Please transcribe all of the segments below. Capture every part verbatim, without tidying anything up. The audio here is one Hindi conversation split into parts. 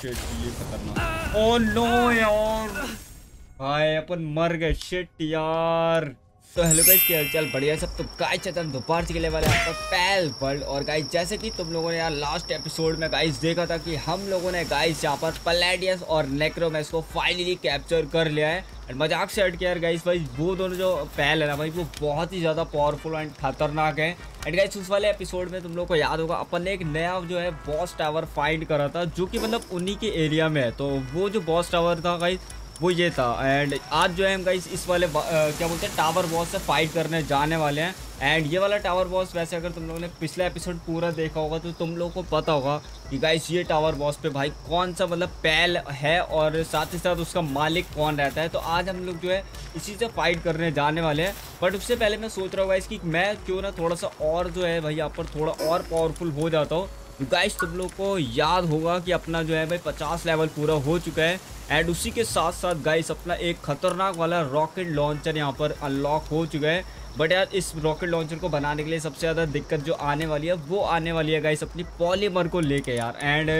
शिट ये खतरनाक। ओ नो यार भाई अपन मर गए शिट यार। तो हेलो गाइस क्या हालचाल, बढ़िया सब। तो गाइस चतन दोपहर से के लिए वाले आपका पैल वर्ल्ड। और गाइस जैसे कि तुम लोगों ने यार लास्ट एपिसोड में गाइस देखा था कि हम लोगों ने गाइस यहाँ पर पैलेडियस और नेक्रोमेंस को फाइनली कैप्चर कर लिया है। और मजाक से हट के यार गाइस भाई वो दोनों जो पैल है ना भाई वो बहुत ही ज़्यादा पावरफुल एंड खतरनाक है। एंड गाइस उस वाले एपिसोड में तुम लोग को याद होगा अपन ने एक नया जो है बॉस टावर फाइंड करा था जो कि मतलब उन्हीं के एरिया में है। तो वो जो बॉस टावर था गाइस वो ये था। एंड आज जो है हम गाइस इस वाले आ, क्या बोलते हैं टावर बॉस से फाइट करने जाने वाले हैं। एंड ये वाला टावर बॉस वैसे अगर तुम लोगों ने पिछला एपिसोड पूरा देखा होगा तो तुम लोगों को पता होगा कि गाइस ये टावर बॉस पे भाई कौन सा मतलब पैल है और साथ ही साथ उसका मालिक कौन रहता है। तो आज हम लोग जो है इसी से फाइट करने जाने वाले हैं। बट उससे पहले मैं सोच रहा हूँ गाइस कि मैं क्यों ना थोड़ा सा और जो है भाई यहाँ पर थोड़ा और पावरफुल हो जाता हूँ। गाइस तुम लोग को याद होगा कि अपना जो है भाई पचास लेवल पूरा हो चुका है। एंड उसी के साथ साथ गाइस अपना एक खतरनाक वाला रॉकेट लॉन्चर यहाँ पर अनलॉक हो चुका है। बट यार इस रॉकेट लॉन्चर को बनाने के लिए सबसे ज़्यादा दिक्कत जो आने वाली है वो आने वाली है गाइस अपनी पॉलीमर को लेके यार। एंड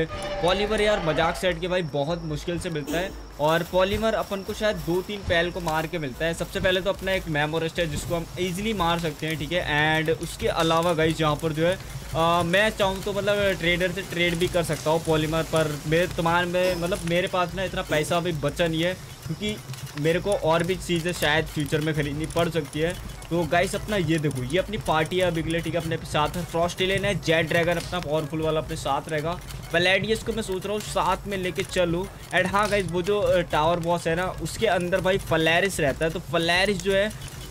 पॉलीमर यार मजाक से हट के भाई बहुत मुश्किल से मिलता है। और पॉलीमर अपन को शायद दो तीन पैल को मार के मिलता है। सबसे पहले तो अपना एक मेमोरिस्ट है जिसको हम ईजिली मार सकते हैं, ठीक है। एंड उसके अलावा गाइस यहाँ पर जो है आ, मैं चाहूँ तो मतलब ट्रेडर से ट्रेड भी कर सकता हूँ पॉलीमर पर। मेरे तुम्हारे में मतलब मेरे पास ना इतना पैसा अभी बचा नहीं है क्योंकि मेरे को और भी चीज़ें शायद फ्यूचर में खरीदनी पड़ सकती है। तो गाइस अपना ये देखो ये अपनी पार्टी है अभी के लिए, ठीक है। अपने साथ में फ्रॉस्टिलियन है, जेट ड्रैगन अपना पावरफुल वाला अपने साथ रहेगा। पैलेडियस को मैं सोच रहा हूँ साथ में लेके चलूँ। एंड हाँ गाइस वो जो टावर बॉस है ना उसके अंदर भाई फलैरिस रहता है। तो फलैरिस जो है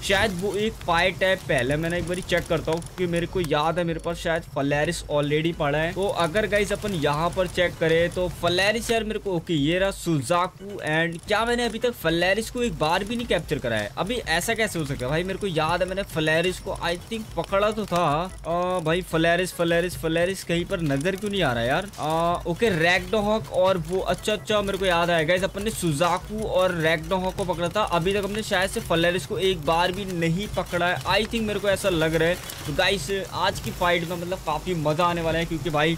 शायद वो एक फायर टाइप पहले मैंने एक बार चेक करता हूँ क्योंकि मेरे को याद है मेरे पास शायद फलैरिस ऑलरेडी पड़ा है। तो अगर गाइस अपन यहाँ पर चेक करें तो फलैरिस यार मेरे को ओके ये रहा सुजाकू। एंड क्या मैंने अभी तक फलैरिस को एक बार भी नहीं कैप्चर करा है अभी, ऐसा कैसे हो सका भाई। मेरे को याद है मैंने फलैरिस को आई थिंक पकड़ा तो था। आ, भाई फलैरिस फलैरिस फलैरिस कहीं पर नजर क्यों नहीं आ रहा यार। आ, ओके रैगडोहॉक और वो अच्छा अच्छा मेरे को याद आया गाइस अपन ने सुजाकू और रैगडोहॉक को पकड़ा था। अभी तक हमने शायद से फलैरिस को एक बार भी नहीं पकड़ा है आई थिंक, मेरे को ऐसा लग रहा है। तो गाइस आज की फाइट में मतलब काफ़ी मज़ा आने वाला है क्योंकि भाई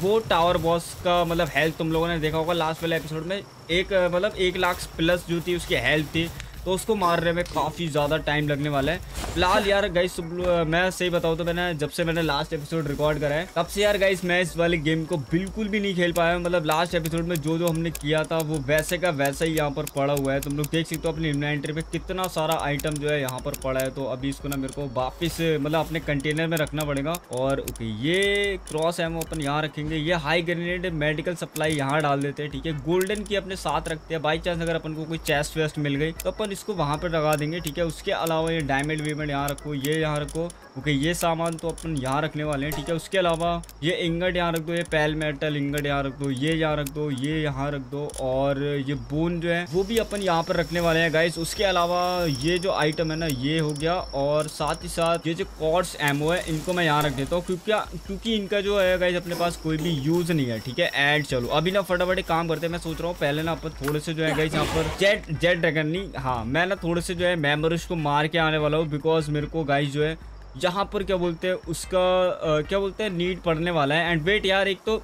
वो टावर बॉस का मतलब हेल्थ तुम लोगों ने देखा होगा लास्ट वाले एपिसोड में एक मतलब एक लाख प्लस जो थी उसकी हेल्थ थी। तो उसको मारने में काफ़ी ज़्यादा टाइम लगने वाला है। फिलहाल यार गाइस मैं सही बताऊँ तो मैंने जब से मैंने लास्ट एपिसोड रिकॉर्ड करा है तब से यार गाइस मैं इस वाले गेम को बिल्कुल भी नहीं खेल पाया। मतलब लास्ट एपिसोड में जो जो हमने किया था वो वैसे का वैसा ही यहाँ पर पड़ा हुआ है। तुम लोग देख सकते हो अपनी इन्वेंट्री में कितना सारा आइटम जो है यहाँ पर पड़ा है। तो अभी इसको ना मेरे को वापस मतलब अपने कंटेनर में रखना पड़ेगा। और ओके ये क्रॉस एमो अपन यहाँ रखेंगे, ये हाई ग्रेनेड मेडिकल सप्लाई यहाँ डाल देते हैं, ठीक है। गोल्डन की अपने साथ रखते हैं, बाई चांस अगर अपन को कोई चेस्ट वेस्ट मिल गई तो अपन इसको वहाँ पर लगा देंगे, ठीक है। उसके अलावा ये डायमंड वीमेंट यहाँ रखो, ये यहाँ रखो, ओके ये सामान तो अपन यहाँ रखने वाले हैं, ठीक है। उसके अलावा ये इंगट यहाँ रख दो, ये पैल मेटल इंगट यहाँ रख दो, ये यहाँ रख दो, ये यहाँ रख दो। और ये बोन जो है वो भी अपन यहाँ पर रखने वाले हैं गाइस। उसके अलावा ये जो आइटम है ना ये हो गया। और साथ ही साथ ये जो कॉर्ड्स एमओ है इनको मैं यहाँ रख देता हूँ क्योंकि क्योंकि इनका जो है गाइस अपने पास कोई भी यूज़ नहीं है, ठीक है। एंड चलो अभी ना फटाफट एक काम करते हैं। मैं सोच रहा हूँ पहले ना अपन थोड़े से जो है गाइस यहाँ पर जेट जेट ड्रैगन नहीं हाँ मैं ना थोड़े से जो है मेमोरिस्ट को मार के आने वाला हूँ बिकॉज मेरे को गाइस जो है यहाँ पर क्या बोलते हैं उसका आ, क्या बोलते हैं नीड पड़ने वाला है। एंड वेट यार एक तो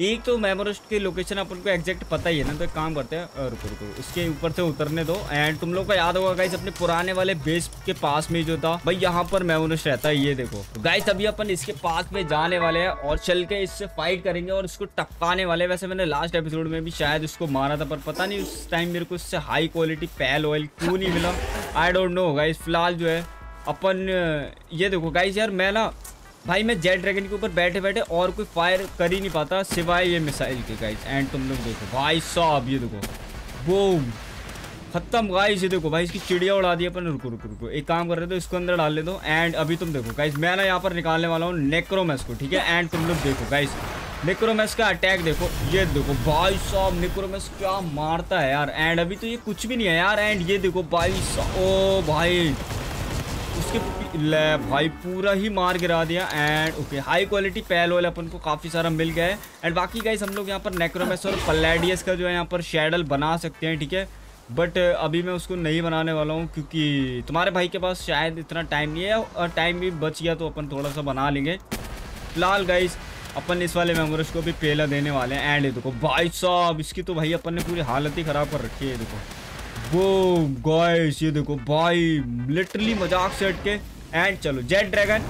एक तो मेमोरिस्ट की लोकेशन अपन को एग्जैक्ट पता ही है ना। तो एक काम करते हैं रुको रुको उसके ऊपर से उतरने दो। एंड तुम लोग को याद होगा गाइस अपने पुराने वाले बेस के पास में जो था भाई यहाँ पर मेमोरिस्ट रहता है, ये देखो गाइस। अभी अपन इसके पास में जाने वाले हैं और चल के इससे फाइट करेंगे और इसको टपकाने वाले। वैसे मैंने लास्ट एपिसोड में भी शायद उसको मारा था पर पता नहीं उस टाइम मेरे को इससे हाई क्वालिटी पैल ऑयल क्यों नहीं मिला, आई डोंट नो गाइस। फिलहाल जो है अपन ये देखो गाइस यार मैं ना भाई मैं जेट ड्रैगन के ऊपर बैठे बैठे और कोई फायर कर ही नहीं पाता सिवाय ये मिसाइल के गाइस। एंड तुम लोग देखो भाई साहब ये देखो बूम खत्म गाइस। ये देखो भाई इसकी चिड़िया उड़ा दी अपन। रुको रुको रुको एक काम कर रहे थे इसको अंदर डाल ले दो। एंड अभी तुम देखो गाइस मैं ना यहाँ पर निकालने वाला हूँ नेक्रोमेंस को, ठीक है। एंड तुम लोग देखो गाइस नेक्रोमेंस का अटैक देखो, ये देखो भाई साहब नेक्रोमेंस क्या मारता है यार। एंड अभी तो ये कुछ भी नहीं है यार। एंड ये देखो भाई ओ भाई उसके ले भाई पूरा ही मार गिरा दिया। And okay high quality pal oil अपन को काफ़ी सारा मिल गया है। एंड बाकी गाइस हम लोग यहाँ पर नेक्रोमेंस और पैलेडियस का जो है यहाँ पर शेडल बना सकते हैं, ठीक है। बट अभी मैं उसको नहीं बनाने वाला हूँ क्योंकि तुम्हारे भाई के पास शायद इतना टाइम नहीं है और टाइम भी बच गया तो अपन थोड़ा सा बना लेंगे। फिलहाल गाइस अपन इस वाले मैंगोरस को भी पेला देने वाले हैं। एंड ये देखो भाई साहब, इसकी तो भाई अपन ने पूरी हालत ही खराब कर रखी है। ये देखो वो गाइस, ये देखो भाई लिटरली मजाक से हट के। एंड चलो जेट ड्रैगन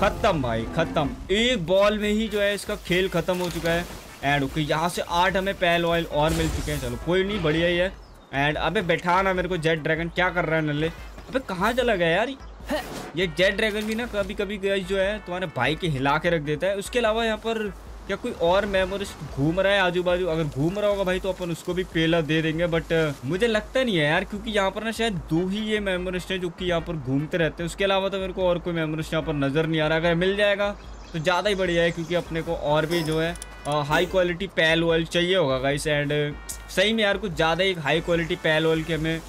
खत्म भाई, खत्म। एक बॉल में ही जो है इसका खेल खत्म हो चुका है। एंड ओके, यहाँ से आठ हमें पैल ऑयल और मिल चुके हैं। चलो कोई नहीं, बढ़िया ही है। एंड अबे बैठाना मेरे को जेट ड्रैगन, क्या कर रहा है नल्ले, अबे कहाँ चला गया यार। ये जेट ड्रैगन भी ना कभी कभी गाइस जो है तुम्हारे भाई के हिला के रख देता है। उसके अलावा यहाँ पर क्या कोई और मेमोरिस्ट घूम रहा है आजू बाजू? अगर घूम रहा होगा भाई तो अपन उसको भी पेला दे देंगे, बट मुझे लगता नहीं है यार, क्योंकि यहाँ पर ना शायद दो ही ये मेमोरिस्ट हैं जो कि यहाँ पर घूमते रहते हैं। उसके अलावा तो मेरे को और कोई मेमोरिस्ट यहाँ पर नज़र नहीं आ रहा। अगर मिल जाएगा तो ज़्यादा ही बढ़िया है, क्योंकि अपने को और भी जो है हाई क्वालिटी पैल ऑयल चाहिए होगा गाइस। एंड सही में यार कुछ ज़्यादा ही हाई क्वालिटी पैल ऑयल की हमें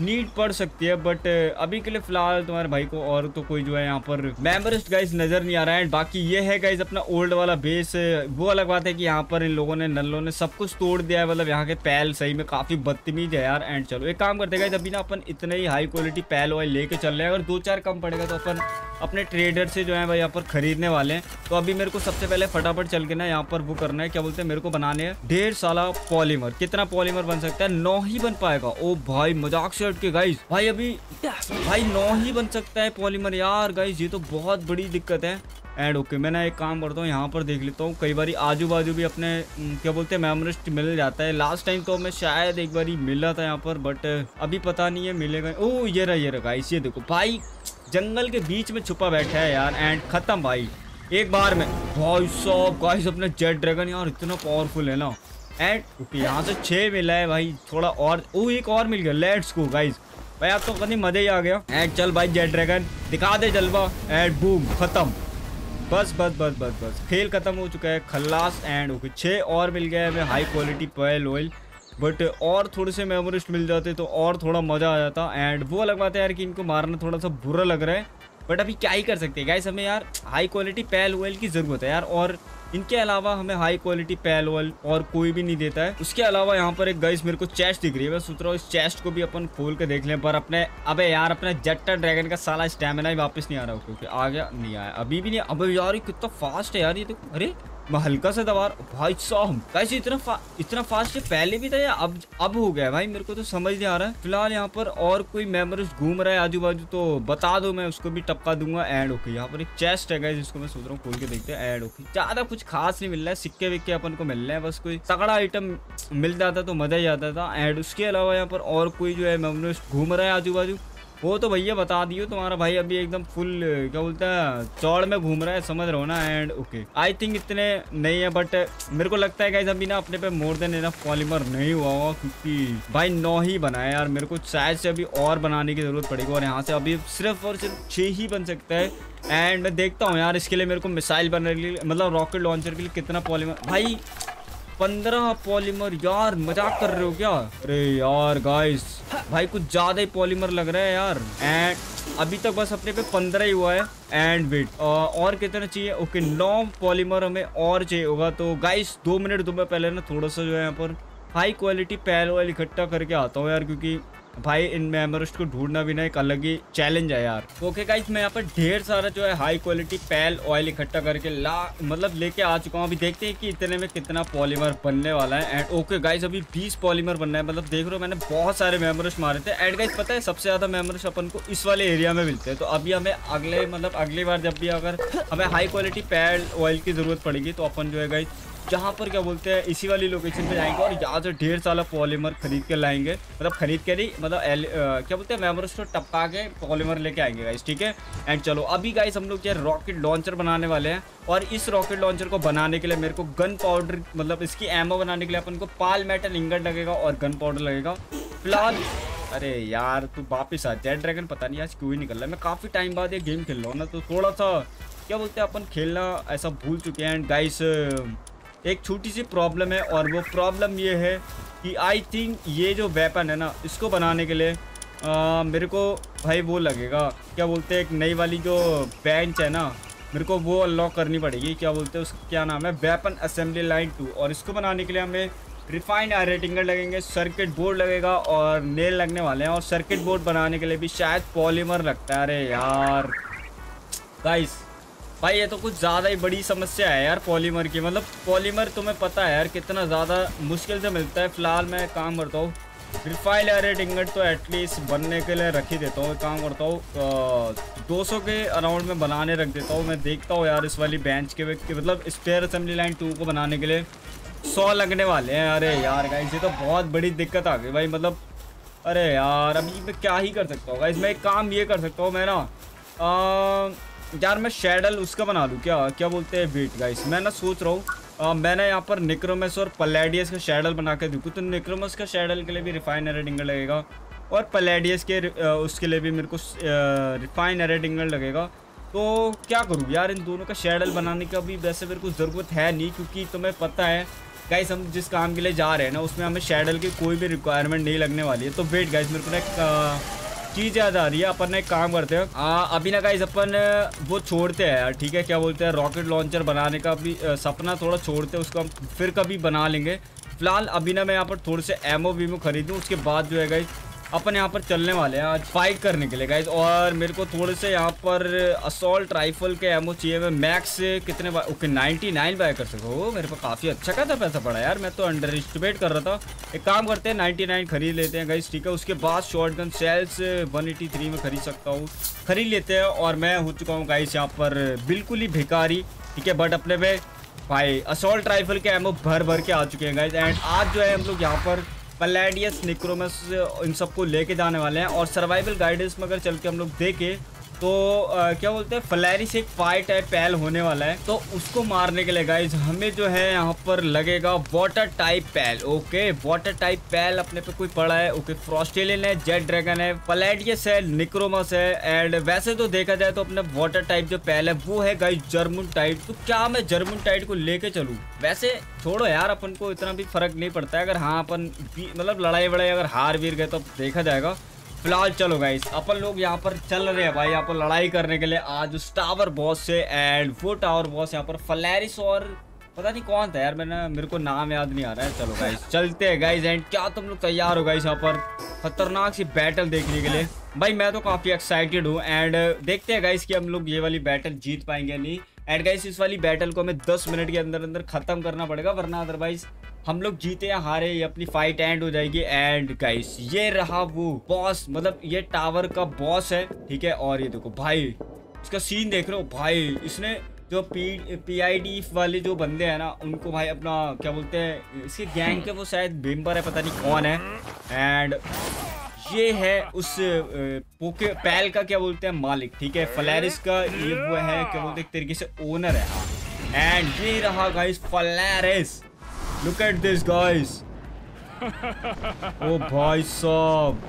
नीड पड़ सकती है, बट अभी के लिए फिलहाल तुम्हारे भाई को और तो कोई जो है यहाँ पर मेमोरिस्ट गाइज नज़र नहीं आ रहा है। एंड बाकी ये है गाइज अपना ओल्ड वाला बेस। वो अलग बात है कि यहाँ पर इन लोगों ने नल्लों ने सब कुछ तोड़ दिया है, मतलब यहाँ के पैल सही में काफ़ी बदतमीज है यार। एंड चलो एक काम करते गाइज, अभी ना अपन इतने ही हाई क्वालिटी पैल ऑयल लेके चल रहे हैं। अगर दो चार कम पड़ेगा तो अपन अपने ट्रेडर से जो है भाई यहाँ पर खरीदने वाले हैं। तो अभी मेरे को सबसे पहले फटाफट चल के ना यहाँ पर वो करना है, क्या बोलते हैं, मेरे को बनाने हैं डेढ़ साला पॉलीमर। कितना पॉलीमर बन सकता है? नौ ही बन पाएगा। ओ भाई मजाक से हट के गाइज, भाई अभी भाई नौ ही बन सकता है पॉलीमर यार। गाइज ये तो बहुत बड़ी दिक्कत है। एंड ओके okay, मैं ना एक काम करता हूँ, यहाँ पर देख लेता हूँ। कई बार आजू बाजू भी अपने क्या बोलते हैं मेमोरिस्ट मिल जाता है। लास्ट टाइम तो मैं शायद एक बार ही मिला था यहाँ पर, बट अभी पता नहीं है मिलेगा। ओ ये रहा ये रहा गाइज, ये देखो भाई जंगल के बीच में छुपा बैठा है यार। एंड खत्म भाई एक बार में। भाई साहब गाइस अपना जेट ड्रैगन यार इतना पावरफुल है ना। एंड ओके यहाँ से छः मिला है भाई, थोड़ा और। ओ एक और मिल गया, लेट्स गो गाइस। भाई आप तो कहीं मज़ा ही आ गया। एंड चल भाई जेट ड्रैगन दिखा दे जलवा। एंड बूम खत्म, बस बस बस बस बस खेल खत्म हो चुका है, खल्लास। एंड ओके छः और मिल गया है हमें high quality pal oil, but और थोड़े से मेमोरिस्ट मिल जाते तो और थोड़ा मज़ा आ जाता। एंड वो अलग बात है यार कि इनको मारना थोड़ा सा बुरा लग रहा है, बट अभी क्या ही कर सकते हैं गाइस। हमें यार हाई क्वालिटी पैल ऑयल की ज़रूरत है यार, और इनके अलावा हमें हाई क्वालिटी पैल ऑयल और कोई भी नहीं देता है। उसके अलावा यहाँ पर एक गाइस मेरे को चेस्ट दिख रही है, मैं सोच रहा हूँ इस चेस्ट को भी अपन खोल के देख लें। पर अपने अबे यार अपने जेट ड्रैगन का साला स्टेमिना ही वापस नहीं आ रहा हो, क्योंकि आ गया नहीं आया अभी भी नहीं। अबे यार कितना फास्ट है यार ये तो, अरे मैं हल्का सा दबा भाई साहब। वैसे इतना फा, इतना फास्ट पहले भी था या अब अब हो गया भाई, मेरे को तो समझ नहीं आ रहा है। फिलहाल यहाँ पर और कोई मेमोरिस्ट घूम रहा है आजू बाजू तो बता दो, मैं उसको भी टपका दूंगा। एंड ओके यहाँ पर एक चेस्ट है गाइस, जिसको मैं सोच रहा हूँ खोल के देखते हैं। एंड ओके ज़्यादा कुछ खास नहीं मिल रहा है, सिक्के विक्के अपन को मिल रहे हैं, बस कोई तगड़ा आइटम मिल जाता तो मज़ा ही आता था। एंड उसके अलावा यहाँ पर और कोई जो है मेमोरिस्ट घूम रहा है आजू बाजू वो तो भैया बता दियो। तुम्हारा भाई अभी एकदम फुल क्या बोलता है चौड़ में घूम रहा है, समझ रहो ना। एंड ओके आई थिंक इतने नहीं है, बट मेरे को लगता है गाइस अभी ना अपने पे मोर देन इनफ पॉलीमर नहीं हुआ होगा, क्योंकि भाई नौ ही बनाया यार। मेरे को शायद से अभी और बनाने की ज़रूरत पड़ेगी, और यहाँ से अभी सिर्फ और सिर्फ छः ही बन सकता है। एंड मैं देखता हूँ यार इसके लिए मेरे को मिसाइल बनाने के लिए, मतलब रॉकेट लॉन्चर के लिए कितना पॉलीमर, भाई पंद्रह पॉलीमर यार। मजाक कर रहे हो क्या? अरे यार गाइस भाई कुछ ज़्यादा ही पॉलीमर लग रहा है यार। एंड अभी तक बस अपने पे पंद्रह ही हुआ है। एंड वेट और कितना चाहिए? ओके नौ पॉलीमर हमें और चाहिए होगा। तो गाइस दो मिनट दो मिनट पहले ना थोड़ा सा जो है यहाँ पर हाई क्वालिटी पैल ऑयल इकट्ठा करके आता हूँ यार, क्योंकि भाई इन मेमोरिस्ट को ढूंढना भी ना एक अलग ही चैलेंज है यार। ओके गाइस मैं यहाँ पर ढेर सारा जो है हाई क्वालिटी पैल ऑयल इकट्ठा करके ला मतलब लेके आ चुका हूँ। अभी देखते हैं कि इतने में कितना पॉलीमर बनने वाला है। एंड ओके गाइस अभी बीस पॉलीमर बनना है, मतलब देख रहे हो मैंने बहुत सारे मेमोरिस्ट मारे थे। एंड गाइस पता है सबसे ज़्यादा मेमोरिस्ट अपन को इस वाले एरिया में मिलते हैं, तो अभी हमें अगले मतलब अगली बार जब भी अगर हमें हाई क्वालिटी पैल ऑयल की ज़रूरत पड़ेगी तो अपन जो है गाइस जहाँ पर क्या बोलते हैं इसी वाली लोकेशन पे जाएंगे और यहाँ से ढेर सारा पॉलीमर खरीद के लाएंगे, मतलब खरीद के नहीं मतलब एल, आ, क्या बोलते हैं मेमोरिस्ट को टपका के पॉलीमर लेके आएंगे गाइस, ठीक है। एंड चलो अभी गाइस हम लोग यार रॉकेट लॉन्चर बनाने वाले हैं, और इस रॉकेट लॉन्चर को बनाने के लिए मेरे को गन पाउडर मतलब इसकी एमओ बनाने के लिए अपन को पाल मेटल इंगट लगेगा और गन पाउडर लगेगा। फिलहाल अरे यार तू वापस आ जेट ड्रैगन, पता नहीं आज क्यों ही निकल रहा है। मैं काफ़ी टाइम बाद ये गेम खेल रहा हूँ ना, तो थोड़ा सा क्या बोलते हैं अपन खेलना ऐसा भूल चुके हैं। एंड गाइस एक छोटी सी प्रॉब्लम है, और वो प्रॉब्लम ये है कि आई थिंक ये जो वेपन है ना इसको बनाने के लिए आ, मेरे को भाई वो लगेगा क्या बोलते हैं एक नई वाली जो बेंच है ना मेरे को वो अनलॉक करनी पड़ेगी, क्या बोलते हैं उसका क्या नाम है वेपन असेंबली लाइन टू। और इसको बनाने के लिए हमें रिफाइंड आयरेटिंगर लगेंगे, सर्किट बोर्ड लगेगा और नेल लगने वाले हैं, और सर्किट बोर्ड बनाने के लिए भी शायद पॉलीमर लगता है। अरे यार गाइस भाई ये तो कुछ ज़्यादा ही बड़ी समस्या है यार पॉलीमर की। मतलब पॉलीमर तुम्हें पता है यार कितना ज़्यादा मुश्किल से मिलता है। फ़िलहाल मैं काम करता हूँ रिफाइल एरेट इंगट तो एटलीस्ट बनने के लिए रख ही देता हूँ। काम करता हूँ दो सौ के अराउंड में बनाने रख देता हूँ। मैं देखता हूँ यार इस वाली बेंच के मतलब स्पेयर असेंबली लाइन टू को बनाने के लिए सौ लगने वाले हैं। अरे यार गाइस ये तो बहुत बड़ी दिक्कत आ गई भाई। मतलब अरे यार अभी मैं क्या ही कर सकता हूँ गाइस। मैं एक काम ये कर सकता हूँ मैं ना यार मैं शेडल उसका बना लूँ क्या क्या बोलते हैं बीट गाइस। मैं ना सोच रहा हूँ Uh, मैंने यहाँ पर निक्रोमस और पलेडियस का शेडल बना के देखूँ तो निक्रोमस का शेडल के लिए भी रिफाइन एरेट इंगट लगेगा और पलेडियस के उसके लिए भी मेरे को रिफाइन एरेट इंगट लगेगा। तो क्या करूँ यार इन दोनों का शेडल बनाने का भी वैसे मेरे को ज़रूरत है नहीं, क्योंकि तुम्हें पता है गाइस हम जिस काम के लिए जा रहे हैं ना उसमें हमें शेडल की कोई भी रिक्वायरमेंट नहीं लगने वाली है। तो वेट गाइस मेरे को ना एक चीज़ याद आ रही है। अपन एक काम करते हैं आ, अभी ना गाइस अपन वो छोड़ते हैं यार, ठीक है क्या बोलते हैं रॉकेट लॉन्चर बनाने का भी आ, सपना थोड़ा छोड़ते हैं, उसको हम फिर कभी बना लेंगे। फिलहाल अभी ना मैं यहाँ पर थोड़े से एमओ वीमो खरीदूँ, उसके बाद जो है गाइस अपन यहाँ पर चलने वाले हैं आज फाइट करने के लिए गाइस। और मेरे को थोड़े से यहाँ पर असॉल्ट राइफल के एमओ चाहिए। मैं मैक्स कितने बार ओके नाइन्टी नाइन बाय कर सकूँ। मेरे पास काफ़ी अच्छा खासा पैसा पड़ा यार, मैं तो अंडर एस्टिमेट कर रहा था। एक काम करते हैं नाइन्टी नाइन खरीद लेते हैं गाइस, ठीक है। उसके बाद shotgun shells one eighty three में खरीद सकता हूँ, खरीद लेते हैं। और मैं हो चुका हूँ गाइस यहाँ पर बिल्कुल ही भिखारी, ठीक है। बट अपने में भाई असॉल्ट राइफल के एमओ भर भर के आ चुके हैं गाइस। एंड आज जो है हम लोग यहाँ पर पलेडियस निक्रोमस इन सबको लेके जाने वाले हैं। और सर्वाइवल गाइडेंस में अगर चल के हम लोग देखें तो आ, क्या बोलते हैं फ्लैरिस एक फाइट है पैल होने वाला है। तो उसको मारने के लिए गाइज हमें जो है यहाँ पर लगेगा water type pal. Okay water type pal अपने पे कोई पड़ा है। ओके फ्रॉस्टेलियन है, जेट ड्रैगन है, पलेडियस है, निक्रोमस है। एंड वैसे तो देखा जाए तो अपने वाटर टाइप जो पैल है वो है गाइज जर्मन टाइट। तो क्या मैं जर्मन टाइट को लेके चलूँ? वैसे छोड़ो यार अपन को इतना भी फर्क नहीं पड़ता है। अगर हाँ अपन मतलब लड़ाई वड़ाई अगर हार वीर गए तो देखा जाएगा। फिलहाल चलो गाइस अपन लोग यहाँ पर चल रहे हैं भाई यहाँ पर लड़ाई करने के लिए आज उस टावर बॉस से। एंड वो टावर बॉस यहाँ पर फ्लैरिस और पता नहीं कौन था यार, मैंने मेरे को नाम याद नहीं आ रहा है। चलो गाइस चलते हैं गाइस। एंड क्या तुम लोग तैयार हो गाइस यहाँ पर खतरनाक सी बैटल देखने के लिए? भाई मैं तो काफ़ी एक्साइटेड हूँ। एंड देखते हैं गाइस कि हम लोग ये वाली बैटल जीत पाएंगे या नहीं। एंड गाइस इस वाली बैटल को हमें दस मिनट के अंदर अंदर ख़त्म करना पड़ेगा, वरना अदरवाइज हम लोग जीते या हारे ये अपनी फाइट एंड हो जाएगी। एंड गाइस ये रहा वो बॉस, मतलब ये टावर का बॉस है, ठीक है। और ये देखो भाई इसका सीन देख रहे हो भाई, इसने जो पी पी आई डी वाले जो बंदे हैं ना उनको भाई अपना क्या बोलते हैं इसके गैंग के वो शायद मेंबर है पता नहीं कौन है। एंड ये है उस पोके पैल का क्या बोलते हैं मालिक, ठीक है। फ्लैरिस का ये वो है क्या बोलते हैं एक तरीके से ओनर है। एंड ये रहा guys Faleris, look at this guys. ओ भाई साहब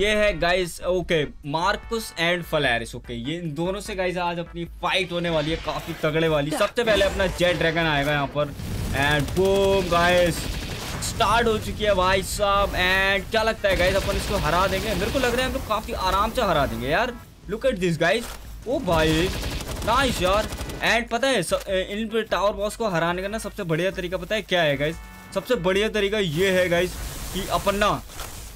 ये है guys. Okay Marcus and Faleris, okay ये इन दोनों से गाइस आज अपनी फाइट होने वाली है काफी तगड़े वाली। सबसे पहले अपना जेट ड्रैगन आएगा यहाँ पर एंड बूम गाइस स्टार्ट हो चुकी है भाई साहब। एंड क्या लगता है गाइस अपन इसको हरा देंगे? मेरे को लग रहा है हम लोग काफी आराम से हरा देंगे यार। लुक एट दिस गाइस, ओ भाई नाइस यार। एंड पता है सब, इन टावर बॉस को हराने का ना सबसे बढ़िया तरीका पता है क्या है गाइस? सबसे बढ़िया तरीका ये है गाइस कि अपन ना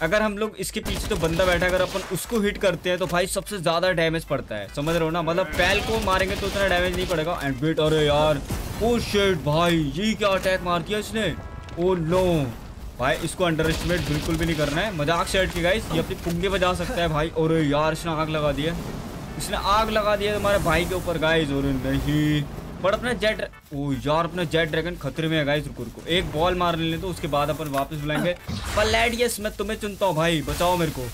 अगर हम लोग इसके पीछे तो बंदा बैठा अगर अपन उसको हिट करते हैं तो भाई सबसे ज़्यादा डैमेज पड़ता है, समझ रहे हो ना। मतलब पैल को मारेंगे तो उतना डैमेज नहीं पड़ेगा। एंड वेट, अरे यार ओ शिट भाई ये क्या अटैक मार दिया इसने। ओ नो भाई इसको अंडर एस्टिमेट बिल्कुल भी नहीं करना है। मजाक शर्ट की गाइस ये अपनी पुंगे बजा सकता है भाई। और यार इसने आग लगा दी है, इसने आग लगा दिया हमारे भाई के ऊपर गाइस। और नहीं पर अपना जेट, ओ यार अपना जेट ड्रैगन खतरे में है गाइस। रुको रुको एक बॉल मार ले तो उसके बाद अपन वापस बुलाएंगे। पलेडियस मैं तुम्हें चुनता हूँ भाई, बचाओ मेरे को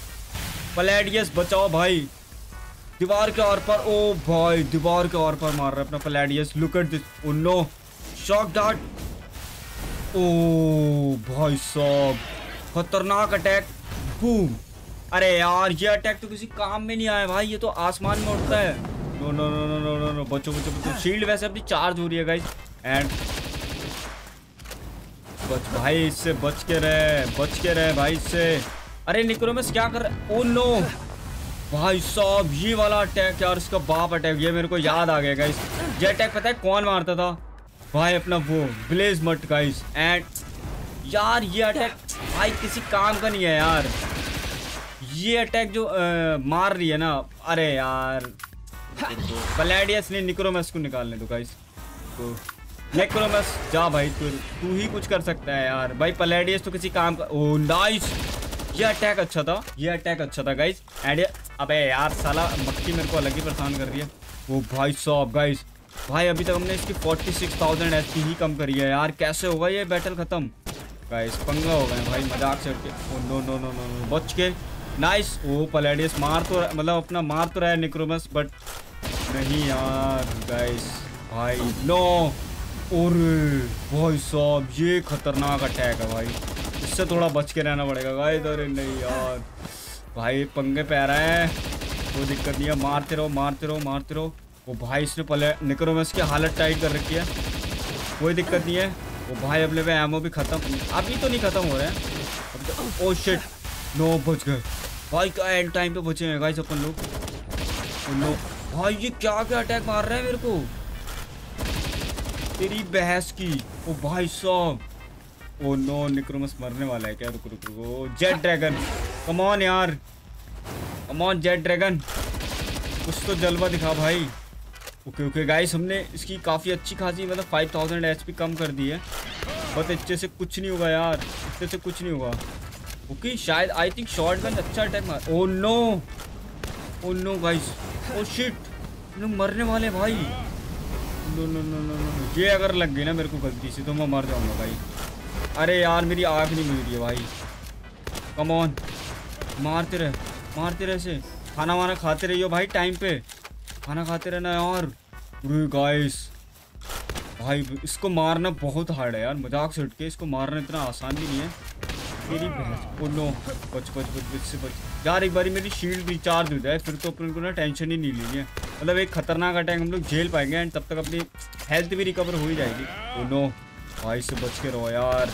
पलेडियस, बचाओ भाई। दीवार के और पर, ओ भाई दीवार के और पर मार रहा है अपना Paladius. Look at this, oh no shock dart. ओ भाई साहब खतरनाक अटैक, बूम। अरे यार ये अटैक तो किसी काम में नहीं आया भाई, ये तो आसमान में उठता है। No no no no no no no बचो बचो बचो। शील्ड वैसे अपनी चार्ज हो रही है गाइस। एंड बच भाई इससे, बच के रहे बच के रहे भाई इससे। अरे निक्रोमस क्या कर रहा? ओ नो भाई साहब ये वाला अटैक यार इसका बाप अटैक, ये मेरे को याद आ गया गाइस। ये अटैक पता है कौन मारता था भाई? अपना वो ब्लेज मट गाइस। एंड यार ये अटैक भाई किसी काम का नहीं है यार। ये अटैक जो आ, मार रही है ना, अरे यार बलाडियस ने निक्रोमस को निकालने दो गाइस। तो निक्रोमस जा भाई, तू तू ही कुछ कर सकता है यार भाई। पलाडियस तो किसी काम का। ओ नाइस, ये अटैक अच्छा था, ये अटैक अच्छा था गाइस। एड अबे यार साला मक्खी मेरे को अलग ही परेशान कर रही है। वो भाई साहब गाइस, भाई अभी तक हमने इसकी forty six thousand H P ही कम करी है यार। कैसे होगा ये बैटल खत्म गाइस? पंगा हो गए भाई मजाक से हटके। Oh no no no no no, बच के। नाइस। ओ पलाडियस मार तो मतलब अपना मार तो रहा है निक्रोमस, बट नहीं यार गाइस भाई नो। और भाई साहब ये खतरनाक अटैक है भाई, इससे थोड़ा बच के रहना पड़ेगा गाइस। अरे नहीं यार भाई पंगे पे आ रहा है, कोई तो दिक्कत नहीं है। मारते रहो मारते रहो मारते रहो। वो भाई इसने पले निक्रोमस की हालत टाइट कर रखी है, कोई दिक्कत नहीं है। वो भाई अपने पे एमओ भी खत्म, अभी तो नहीं खत्म हो रहे हैं। ओ शिट नो, बच गए भाई। क्या एंड टाइम पे बचे हैं गाइस अपन लोग। नो भाई ये क्या क्या अटैक मार रहा है मेरे को, तेरी बहस की। ओ भाई साहब, ओ नो निक्रोमस मरने वाला है क्या? रुक रुक रुक, जेट ड्रैगन कम ऑन यार, कम ऑन जेट ड्रैगन, कुछ तो जलवा दिखा भाई। ओके ओके गाइस, हमने इसकी काफ़ी अच्छी खासी मतलब फाइव थाउजेंड एच पी कम कर दी है, बट अच्छे से कुछ नहीं होगा यार, अच्छे से कुछ नहीं होगा। ओके शायद आई थिंक शॉर्ट गन अच्छा अटैक मार। Oh no, oh no guys, oh shit, लोग मरने वाले भाई। No no no no no, ये अगर लग गई ना मेरे को गलती से तो मैं मर जाऊंगा भाई। अरे यार मेरी आँख नहीं मिल रही है भाई। कम ऑन, मारते रहे मारते रहे से। खाना वाना खाते रहियो भाई, टाइम पे खाना खाते रहना यार। अरे गाइस भाई इसको मारना बहुत हार्ड है यार, मजाक से उठ के इसको मारना इतना आसान भी नहीं है। मेरी बहस। ओ नो, बच बच बच बच से बच यार। एक बारी मेरी शील्ड रिचार्ज हो जाए फिर तो अपन को ना टेंशन ही नहीं लेनी है। मतलब एक खतरनाक अटैक हम लोग झेल पाएंगे एंड तब तक अपनी हेल्थ भी रिकवर हो ही जाएगी। ओ नो भाई, से बच के रहो यार,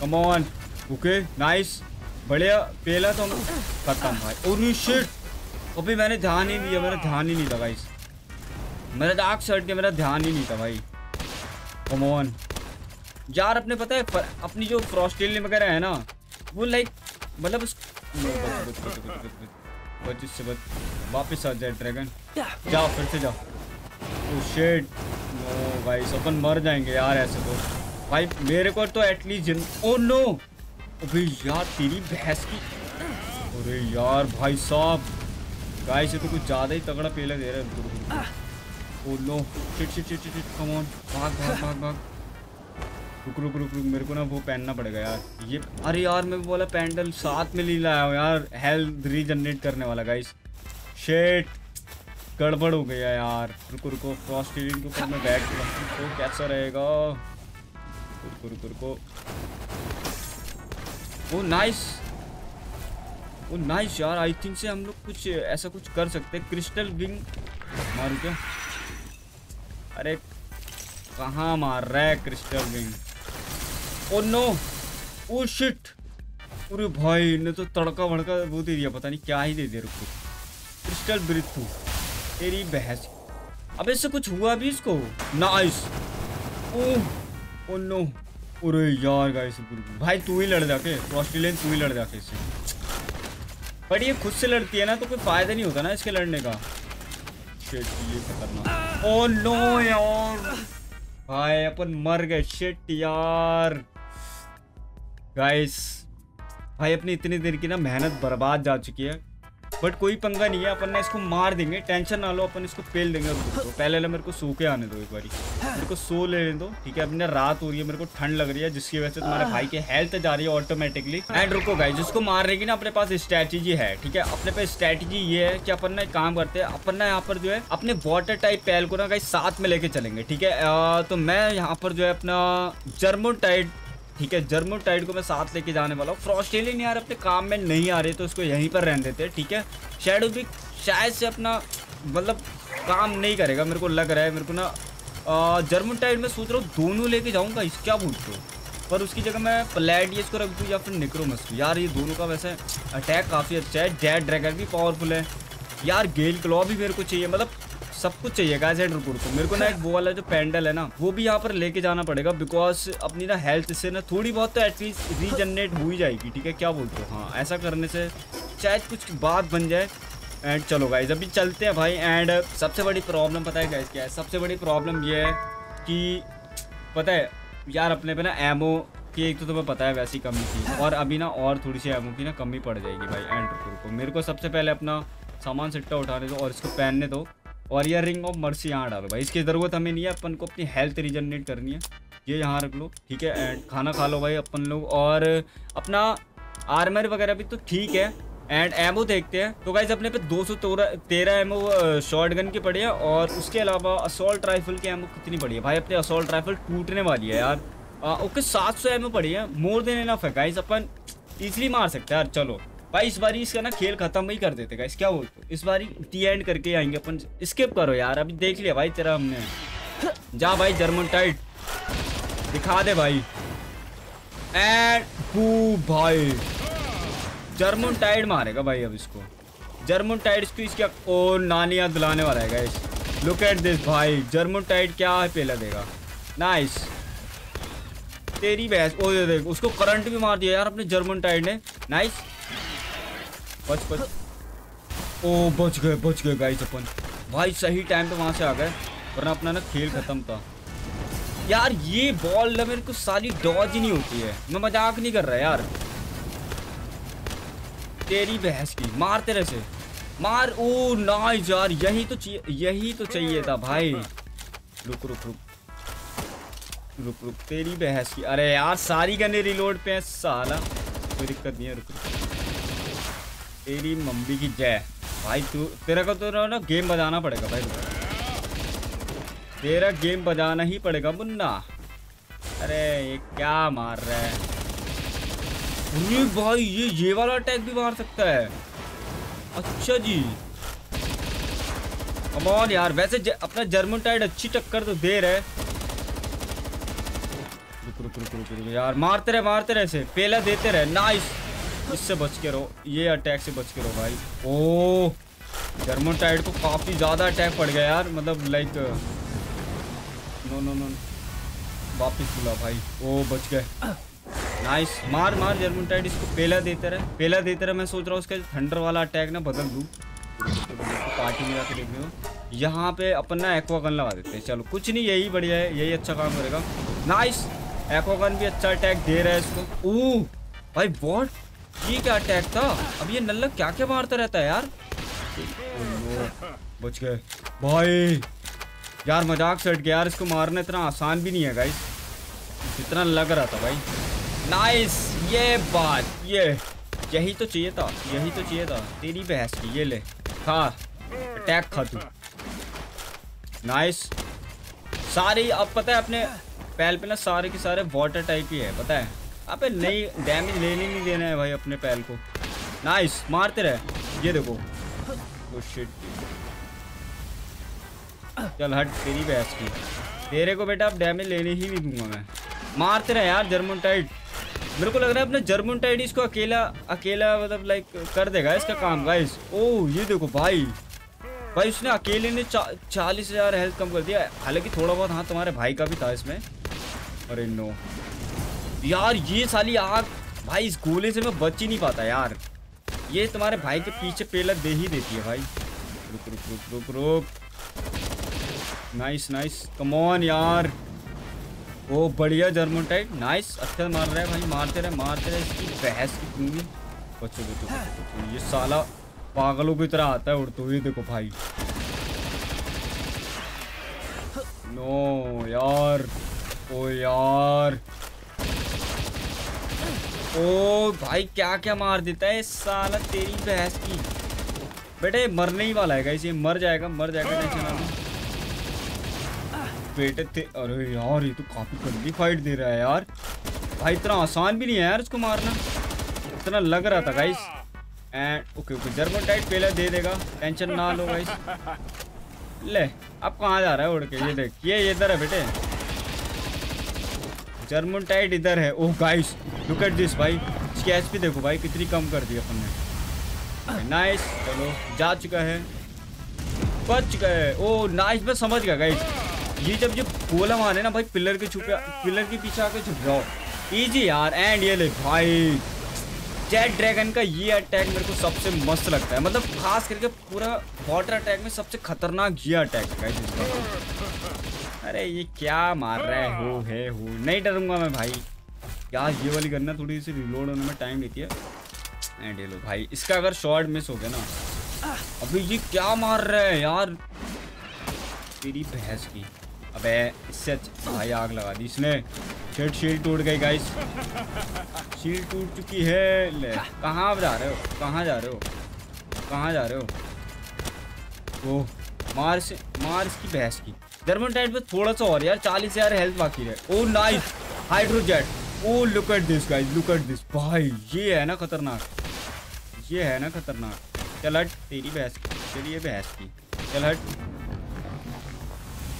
कम ऑन। ओके नाइस, बढ़िया। पहला तो हम खत्म भाई। और शिट, अभी मैंने ध्यान ही नहीं दिया, मेरा ध्यान ही नहीं था गाइस, मेरा डार्क शर्ट के मेरा ध्यान ही नहीं था भाई। कम ऑन यार, अपने पता है पर, अपनी जो फ्रॉस्टेल वगैरह है ना वो लाइक मतलब उस बच से बच, वापस आ जाए ड्रैगन। जाओ फिर से जाओ। ओ शिट नो गाइस, अपन मर जाएंगे यार ऐसे तो भाई। मेरे को तो एटलीस्ट। ओ नो, अभी यार तेरी बहस की। अरे यार भाई साहब गाइस, ये तो कुछ ज़्यादा ही तगड़ा पेला दे रहा है। Oh no shit shit shit shit, come on, भाग भाग भाग भाग। रुक रुक रुक रुक, मेरे को ना वो पहनना पड़ेगा यार ये। अरे यार मैं बोला पैंडल साथ में ले लाया हूँ यार, हेल्थ रीजनरेट करने वाला गाइस। शेट गड़बड़ हो गया यार। रुको रुको, फ्रॉस्टेड के ऊपर मैं बैठ गया तो कैसा रहेगा? रुको रुको रुको। ओ नाइस, ओ नाइस यार। आई थिंक से हम लोग कुछ ऐसा कुछ कर सकते हैं। क्रिस्टल विंग मारू क्या? अरे कहाँ मार रहा है crystal wing? Oh no, oh shit. अरे भाई ने तो तड़का भड़का वो दे दिया, पता नहीं क्या ही दे दिया। रुको, क्रिस्टल ब्रिथू, तेरी बहस। अब इससे कुछ हुआ भी इसको? नाइस। Oh, oh no. अरे यार गाइस भाई तू ही लड़ जाके, ऑस्ट्रेलियन तू ही लड़ जाके इससे। बट ये खुद से लड़ती है ना तो कोई फायदा नहीं होता ना इसके लड़ने का। शिट, ये खतरनाक। ओ नो यार भाई अपन मर गए। शिट यार गाइस, भाई अपनी इतनी देर की ना मेहनत बर्बाद जा चुकी है, बट कोई पंगा नहीं है। अपन ना इसको मार देंगे, टेंशन ना लो, अपन इसको पेल देंगे। तो पहले ना मेरे को सो के आने दो, एक बारी मेरे को सो लेने दो, ठीक है? अब ना रात हो रही है, मेरे को ठंड लग रही है, जिसकी वजह से तुम्हारे भाई की हेल्थ जा रही है ऑटोमेटिकली। एंड रुको गाइस, जिसको मारने की ना अपने पास स्ट्रैटेजी है, ठीक है? अपने पे स्ट्रैटेजी ये है कि अपन ना एक काम करते हैं, अपन ना यहाँ पर जो है अपने वाटर टाइप पैल को ना गाइस साथ में लेके चलेंगे, ठीक है? तो मैं यहाँ पर जो है अपना जर्मोटाइड, ठीक है, जर्मोटाइड को मैं साथ लेके जाने वाला हूँ। फ्रॉस्टेलियन यार अपने काम में नहीं आ रहे तो इसको यहीं पर रहने देते हैं, ठीक है? शैडो भी शायद से अपना मतलब काम नहीं करेगा, मेरे को लग रहा है। मेरे को ना जर्मोटाइड में सोच रहा हूँ दोनों लेके जाऊँगा, इस क्या बोलते हो? पर उसकी जगह मैं पलाडियस को रख दूँ या फिर निक्रोमस को। यार ये दोनों का वैसे अटैक काफ़ी अच्छा है, जेट ड्रैगन भी पावरफुल है यार, गेल क्लॉ भी मेरे को चाहिए, मतलब सब कुछ चाहिए गाइस। एंड रुको रुको, मेरे को ना एक वो वाला जो पैंडल है ना वो भी यहाँ पर लेके जाना पड़ेगा, बिकॉज अपनी ना हेल्थ से ना थोड़ी बहुत तो एटलीस्ट रीजनरेट हो ही जाएगी, ठीक है? क्या बोलते हो? हाँ, ऐसा करने से शायद कुछ बात बन जाए। एंड चलो गाइज अभी चलते हैं भाई। एंड सबसे बड़ी प्रॉब्लम पता है गाइज क्या है, सबसे बड़ी प्रॉब्लम ये है कि पता है यार अपने पे ना एमओ कि एक तो तुम्हें पता है वैसी कमी थी, और अभी ना और थोड़ी सी एमओ की ना कमी पड़ जाएगी भाई। एंड रुको रुको मेरे को सबसे पहले अपना सामान सिट्टा उठाने दो और इसको पहनने दो, और यह रिंग ऑफ मर्सी यहाँ डालो भाई, इसकी ज़रूरत हमें नहीं है, अपन को अपनी हेल्थ रिजनरेट करनी है, ये यहाँ रख लो ठीक है। एंड खाना खा लो भाई अपन लोग, और अपना आर्मर वगैरह भी तो ठीक है। एंड एमओ देखते हैं तो गाइज अपने पे दो सौ तेरह एमओ शॉटगन की पड़ी है, और उसके अलावा असॉल्ट राइफल की एमओ कितनी पड़ी है भाई, अपने असॉल्ट राइफल टूटने वाली है यार। ओके सात सौ एमओ पड़ी है, मोर देन इनफ है गाइज, अपन इजीली मार सकते हैं यार। चलो भाई इस बारी इसका ना खेल खत्म ही कर देते गाइज, क्या बोलते हो, इस बारी टी एंड करके आएंगे अपन। स्किप करो यार, अभी देख लिया भाई तेरा हमने, जा भाई जर्मन टाइट दिखा दे भाई। एंड भाई जर्मन टाइड मारेगा भाई, अब इसको जर्मन टाइड इसको इसका और नानी याद दिलाने वाला है गाइस। लुक एट दिस भाई, जर्मन टाइड क्या पेला देगा, नाइस तेरी बहस। ओ ये देख उसको करंट भी मार दिया यार अपने जर्मन टाइड ने, नाइस बच बच, ओ बच गए बच गए गाइस अपन भाई, सही टाइम पे वहाँ से आ गए, वरना अपना ना खेल खत्म था यार। ये बॉल ना मेरे को सारी डॉज ही नहीं होती है, मैं मजाक नहीं कर रहा यार, तेरी बहस की मार तेरे से मार। ओ नाइस यार, यही तो यही तो चाहिए था भाई। रुक रुक रुक रुक रुक तेरी बहस की, अरे यार सारी गने रिलोड पे है साला, कोई दिक्कत नहीं है। रुक रुक तेरी मम्मी की जय भाई, तू तेरे को तो ना गेम बजाना पड़ेगा भाई, तेरा गेम बजाना ही पड़ेगा मुन्ना। अरे ये क्या मार रहा है भाई, ये ये वाला अटैक भी मार सकता है, अच्छा जी कम ऑन यार। वैसे ज, अपना जर्मन टाइड अच्छी टक्कर तो दे रहा है। रुक रुक रुक रुक रुक यार, मारते रहे मारते रहे से पेला देते रहे, नाइस इससे बच के रहो, ये अटैक से बच के रहो भाई। ओ जर्मन टाइड को काफी ज्यादा अटैक पड़ गया यार, मतलब लाइक नो नो नो वापिस बुला भाई। ओ बच गए, नाइस मार मार जर्मन टाइड, इसको पहला देते रहे पहला देते रहे। मैं सोच रहा हूँ उसका थंडर वाला अटैक ना बदल दूँ, पार्टी में जाकर देखने हो। यहाँ पे अपन ना एक्वा गन लगा देते हैं, चलो कुछ नहीं यही बढ़िया है, यही अच्छा काम करेगा। नाइस एक्वा गन भी अच्छा अटैक दे रहा है इसको। ओ भाई वॉट ये क्या अटैक था, अब ये नल्ला क्या क्या मारता रहता है यार। बच गए भाई, यार मजाक से हट गया यार, इसको मारना इतना आसान भी नहीं है गाइस जितना लग रहा था भाई। नाइस ये बात, ये यही तो चाहिए था, यही तो चाहिए था तेरी बहस की, ये ले खा अटैक खा तू। नाइस सारे, अब पता है अपने पैल पे ना सारे के सारे वाटर टाइप ही है पता है, अबे नहीं डैमेज लेने नहीं देना है भाई अपने पैल को। नाइस मारते रहे, ये देखो वो शिट, चल हट तेरी बहस की, तेरे को बेटा अब डैमेज लेने ही नहीं दूंगा मैं। मारते रहे यार जर्मन टाइड, मेरे को लग रहा है अपना जर्मन टाइड इसको अकेला अकेला मतलब लाइक कर देगा इसका काम गाइस। ओह ये देखो भाई, भाई उसने अकेले ने चा, चालीस हजार हेल्थ कम कर दिया, हालांकि थोड़ा बहुत हाँ तुम्हारे भाई का भी था इसमें। अरे नो यार ये साली आग भाई, इस गोले से मैं बच ही नहीं पाता यार, ये तुम्हारे भाई के पीछे पेला दे ही देती है भाई। रुक रुक रुक रुक रुक, नाइस नाइस कम ऑन यार, ओ बढ़िया जर्मन टाइड, नाइस अच्छा मार रहा है भाई, मारते रहे मारते रहे इसकी बहस की पूंगी। बच्चों बच्चों ये साला पागलों की तरह आता है उड़ते हुए, देखो भाई। नो यार, ओ यार, ओ भाई क्या क्या मार देता है साला तेरी बहस की, बेटे मरने ही वाला है गाइस, ये मर जाएगा मर जाएगा टेंशन बेटे थे। अरे यार ये तो काफी गंदी फाइट दे रहा है यार भाई, इतना आसान भी नहीं है यार उसको मारना इतना लग रहा था guys. And okay okay Jormuntide पहले दे देगा, टेंशन ना लो गाइस। ले अब कहाँ जा रहा है उड़ के, ये देख ये इधर है बेटे, जर्मन टाइट इधर है। Oh guys look at this भाई, स्कैच भी देखो भाई कितनी कम कर दी अपन ने, नाइस चलो जा चुका है बच गए। ओह नाइस मैं समझ गया गाइस, ये जब जब गोला मारे ना भाई पिलर के छुपे पिलर के पीछे आके छुप जाओ, इजी यार। एंड ये ले भाई जेट ड्रैगन का ये अटैक मेरे को सबसे मस्त लगता है, मतलब खास करके पूरा वाटर अटैक में सबसे खतरनाक ये अटैक है इसका। अरे ये क्या मार रहा है, हो है हो, नहीं डरूंगा मैं भाई। यार ये वाली गन्ना थोड़ी सी रिलोड होने में टाइम लेती है। एंड ये लो भाई, इसका अगर शॉर्ट मिस हो गया ना। अभी ये क्या मार रहा है यार, तेरी भैंस की। अबे इससे भाई आग लगा दी इसने। शेट शील्ड टूट गई गाइस, शील्ड टूट चुकी है। ले कहाँ जा रहे हो, कहाँ जा रहे हो, कहाँ जा रहे हो। ओह मार्स, मार्स की बहस की। डर्मोटाइट पे थोड़ा सा और यार, चालीस यार हेल्थ बाकी है। Oh nice hydrojet. Oh look at this guys, look at this. भाई ये है ना खतरनाक, ये है ना खतरनाक। चल हट तेरी बहस की, चलिए बहस की, चल हट।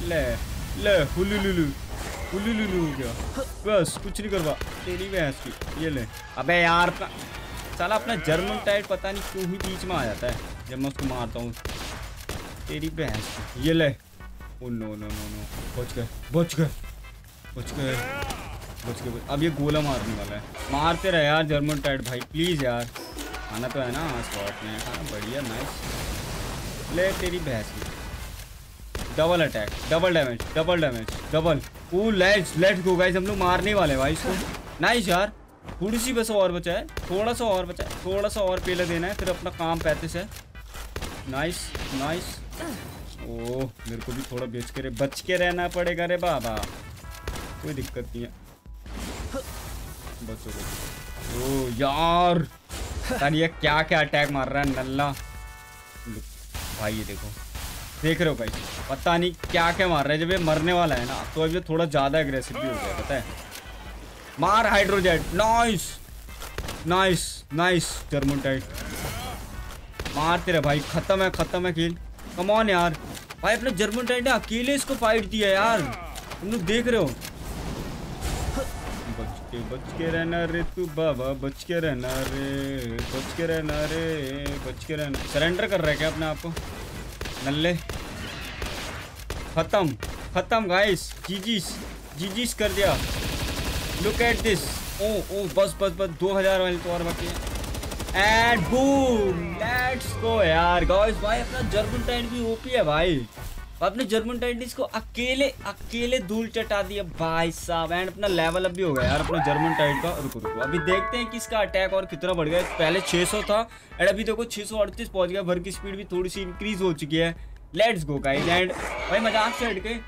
ले ले हुलू लुलू उल्लू लुलू हो गया, बस कुछ नहीं करवा तेरी भैंस की। ये ले। अबे यार साला अपना डर्मोटाइट पता नहीं क्यों ही बीच में आ जाता है जब मैं उसको मारता हूँ, तेरी भैंस की। ये ले। Oh no no no no, बच गए बच गए बच गए बच गए। अब ये गोला मारने वाला है, मारते रहे यार डर्मोटाइट भाई प्लीज़ यार। खाना तो है ना स्पॉट में, हाँ बढ़िया नाइस। ले तेरी भैंस की। Double attack, double damage, double damage, double. Oh let's let's go guys, हम लोग मारने वाले भाई इसको। नाइस यार, थोड़ी सी बस और बचा है, थोड़ा सा और बचा है, थोड़ा सा और पहले देना है फिर अपना काम पैंतीस है। Nice nice. ओह मेरे को भी थोड़ा बेच के रे बच के रहना पड़ेगा रे बाबा, कोई दिक्कत नहीं है। बचो बचो। ओ यार ये क्या क्या अटैक मार रहा है नल्ला भाई। ये देखो, देख रहे हो भाई, पता नहीं क्या क्या मार रहा है। जब ये मरने वाला है ना तो अब ये थोड़ा ज़्यादा एग्रेसिव भी हो गया पता है। मार हाइड्रोजेट, नाइस नाइस नाइस। डर्मोटाइट मारते रहे भाई, खत्म है खत्म है खेल। कम ऑन यार भाई, अपने डर्मोटाइट ने अकेले इसको फाइट दिया यार, तुम लोग देख रहे हो। बच के बच के रहना रे तू बाबा, बच के रहना रे, बच के रहना रे, बच के रहना। सरेंडर कर रहा है क्या अपने आप को नल्ले। खत्म खत्म गाइस, जीजीस जीजीस कर दिया। Look at this. ओ ओ बस बस बस, दो हजार वाले तो और बाकी है। एंड बूम, लेट्स गो यार गाइस। भाई अपना डर्मोटाइट भी ओपी है भाई, अपने डर्मोटाइट इसको अकेले अकेले धूल चटा दिया भाई साहब। एंड अपना लेवल अप भी हो गया यार अपना डर्मोटाइट का। रुको रुको अभी देखते हैं कि इसका अटैक और कितना बढ़ गया। पहले छह सौ था एंड अभी देखो छह सौ अड़तीस पहुंच गया। भर की स्पीड भी थोड़ी सी इंक्रीज हो चुकी है। Let's go guys. एंड भाई मजाक से हट के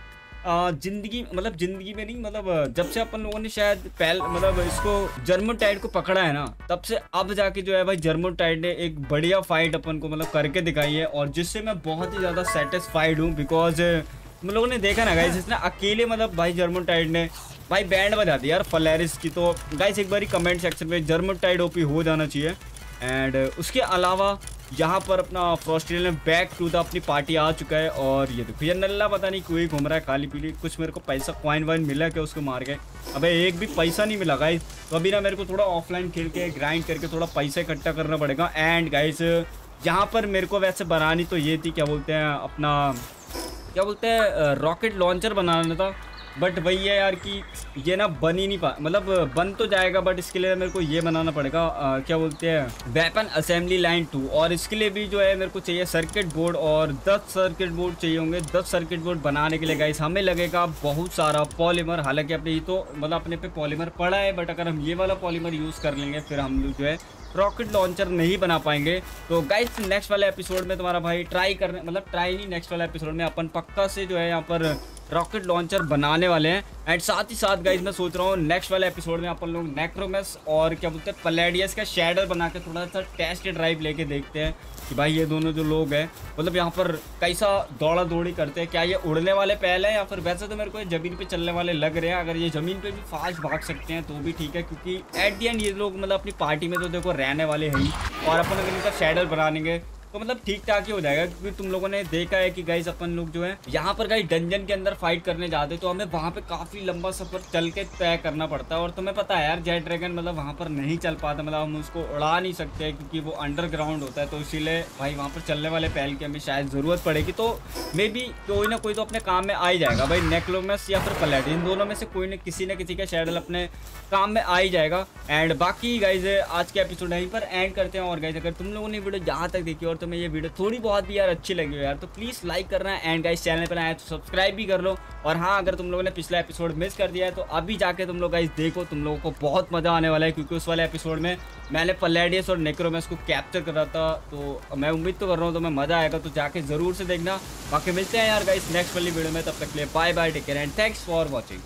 जिंदगी, मतलब जिंदगी में नहीं, मतलब जब से अपन लोगों ने शायद पहल मतलब इसको डर्मोटाइट को पकड़ा है ना, तब से अब जाके जो है भाई डर्मोटाइट ने एक बढ़िया फाइट अपन को मतलब करके दिखाई है, और जिससे मैं बहुत ही ज़्यादा सेटिस्फाइड हूँ। बिकॉज हम लोगों ने देखा ना गाइस, इसने अकेले मतलब भाई डर्मोटाइट ने भाई बैंड बजा दी यार फलेरिस की। तो गाइस एक बार कमेंट सेक्शन में डर्मोटाइट ओपी हो जाना चाहिए। एंड उसके अलावा यहाँ पर अपना फ्रॉस्टेलियन बैक टू द अपनी पार्टी आ चुका है। और ये देखो ये नल्ला पता नहीं क्यों ही घूम रहा है खाली पीली। कुछ मेरे को पैसा कॉइन वाइन मिला क्या उसको मार के? अबे एक भी पैसा नहीं मिला गाइस। तो अभी ना मेरे को थोड़ा ऑफलाइन खेल के ग्राइंड करके थोड़ा पैसा इकट्ठा करना पड़ेगा। एंड गाइस यहाँ पर मेरे को वैसे बनानी तो ये थी, क्या बोलते हैं अपना, क्या बोलते हैं, रॉकेट लॉन्चर बनाना था। बट वही है यार कि ये ना बन ही नहीं पा, मतलब बन तो जाएगा बट इसके लिए मेरे को ये बनाना पड़ेगा, आ, क्या बोलते हैं, वेपन असेंबली लाइन टू। और इसके लिए भी जो है मेरे को चाहिए सर्किट बोर्ड, और दस सर्किट बोर्ड चाहिए होंगे। दस सर्किट बोर्ड बनाने के लिए गाइस हमें लगेगा बहुत सारा पॉलीमर। हालांकि अपने ही तो मतलब अपने पे पॉलीमर पड़ा है, बट अगर हम ये वाला पॉलीमर यूज़ कर लेंगे फिर हम लोग जो है रॉकेट लॉन्चर नहीं बना पाएंगे। तो गाइस नेक्स्ट वाले एपिसोड में तुम्हारा भाई ट्राई करने, मतलब ट्राई नहीं, नेक्स्ट वाले एपिसोड में अपन पक्का से जो है यहाँ पर रॉकेट लॉन्चर बनाने वाले हैं। एंड साथ ही साथ गाइस मैं सोच रहा हूँ नेक्स्ट वाले एपिसोड में अपन लोग नेक्रोमस और क्या बोलते हैं पैलेडियस का शेडर बना के थोड़ा सा टेस्ट ड्राइव लेके देखते हैं कि भाई ये दोनों जो लोग हैं मतलब यहाँ पर कैसा दौड़ा दौड़ी करते हैं। क्या ये उड़ने वाले पहले हैं या फिर, वैसे तो मेरे को ये ज़मीन पे चलने वाले लग रहे हैं। अगर ये ज़मीन पे भी फास्ट भाग सकते हैं तो भी ठीक है, क्योंकि एट दी एंड ये लोग मतलब अपनी पार्टी में तो देखो रहने वाले हैं ही। और अपन अगर इनका शेडर बनाएंगे तो मतलब ठीक ठाक ही हो जाएगा, क्योंकि तुम लोगों ने देखा है कि गाइस अपन लोग जो है यहाँ पर गाइस डंजन के अंदर फाइट करने जाते तो हमें वहाँ पे काफी लंबा सफर चल के तय करना पड़ता है। और तुम्हें पता है यार जेट ड्रैगन मतलब वहाँ पर नहीं चल पाता, मतलब हम उसको उड़ा नहीं सकते क्योंकि वो अंडरग्राउंड होता है। तो इसीलिए भाई वहाँ पर चलने वाले पहल की हमें शायद ज़रूरत पड़ेगी, तो मे बी कोई ना कोई तो अपने काम में आ ही जाएगा भाई, नेक्लोमस या फिर पलेट, इन दोनों में से कोई ना किसी ना किसी का शेडल अपने काम में आ ही जाएगा। एंड बाकी गाइज आज के एपिसोड यहीं पर एंड करते हैं। और गाइज अगर तुम लोगों ने वीडियो यहाँ तक देखी और तुम्हें ये वीडियो थोड़ी बहुत भी यार अच्छी लगी हो यार तो प्लीज़ लाइक करना है, एंड गाइज चैनल पर आए तो सब्सक्राइब भी कर लो। और हाँ अगर तुम लोगों ने पिछला एपिसोड मिस कर दिया है तो अभी जाके तुम लोग गाइज देखो, तुम लोगों को बहुत मज़ा आने वाला है, क्योंकि उस वाले एपिसोड में मैंने पलेडियस और नेक्रोमस को कैप्चर करा था। तो मैं उम्मीद तो कर रहा हूँ तो मैं मज़ा आएगा, तो जाके ज़रूर से देखना। बाकी मिलते हैं यार गाइस नेक्स्ट वाली वीडियो में, तब तक के लिए bye bye, take care and thanks for watching.